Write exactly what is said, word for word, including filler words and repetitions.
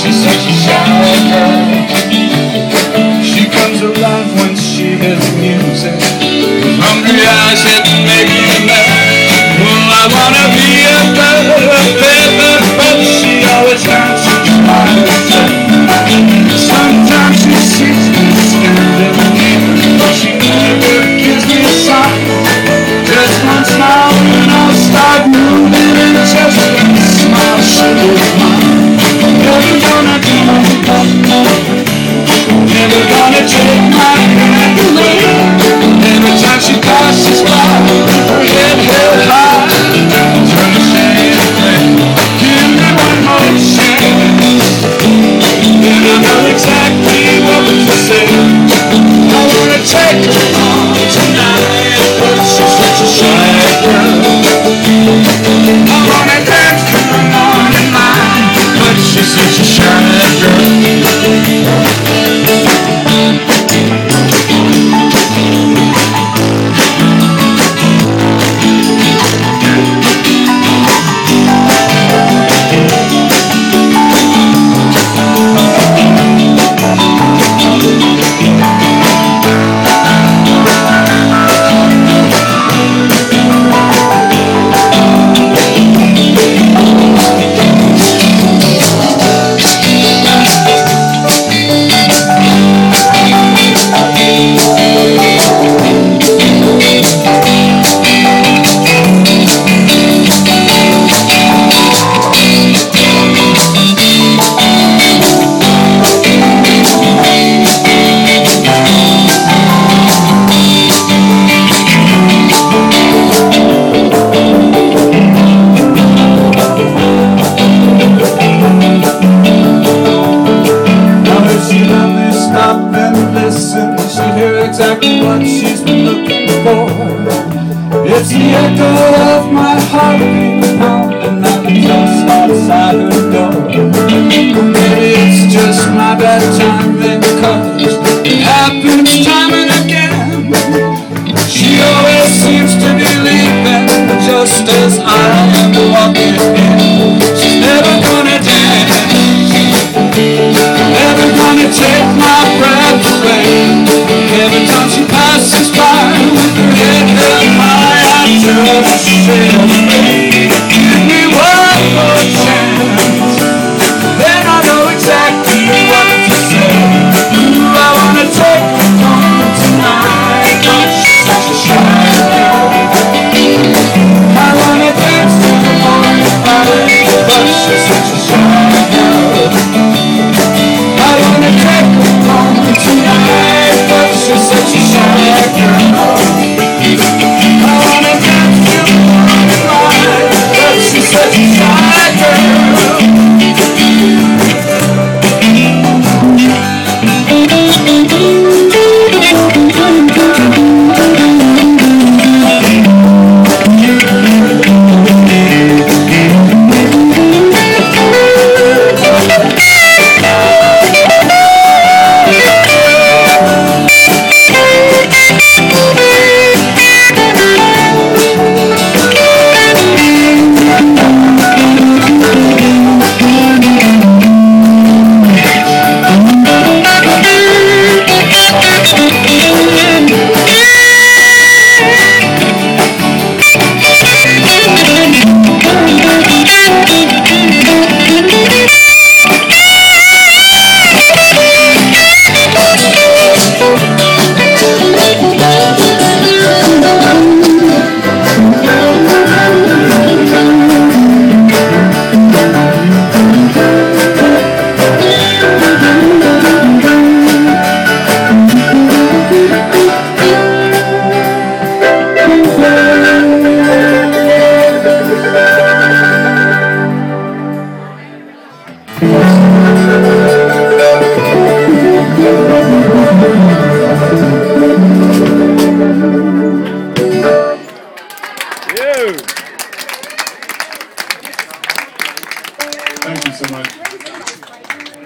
She's such a shy girl. She comes alive when she hears music. With hungry eyes that make me mad. Well, I wanna be a bird, a feather, but she always finds such a wild thing. Sometimes she sees me standing, but she never gives me a sign. Just one smile and I'll start moving, and just one smile she is mine. Never gonna do my love, never gonna take my hand away. Every time she passes by, her head held high, turn the shade away. Give me one more chance, and I know exactly what to say. I wanna take her on tonight, but she's such a shy girl. I wanna dance in the morning light, but she's such a shy girl. What she's been looking for. It's the echo of my heart being pound, and I'm just outside her door. Maybe it's just my bad timing, 'cause it happens time and again. She always seems to be leaving, just as I am walking in. She's never gonna dance, never gonna take my breath away. Every time she passes by, with her head held high, I just sail away. Give me one more chance, then I know exactly what to say. I wanna take her home tonight, but she's such a shy girl. I wanna dance to the morning light, but she's such a shy girl. I wanna take her home tonight, she's such a shy girl. I wanna dance to the morning light, but she's such a shy Thank you so much.